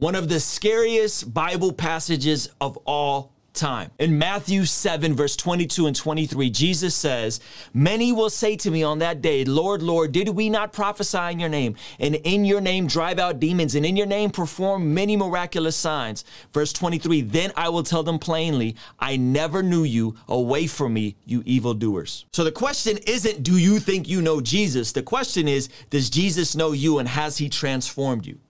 one of the scariest Bible passages of all time. In Matthew 7, verse 22 and 23, Jesus says, "Many will say to me on that day, Lord, Lord, did we not prophesy in your name? And in your name drive out demons, and in your name perform many miraculous signs." Verse 23, "Then I will tell them plainly, I never knew you. Away from me, you evildoers." So the question isn't, do you think you know Jesus? The question is, does Jesus know you, and has he transformed you?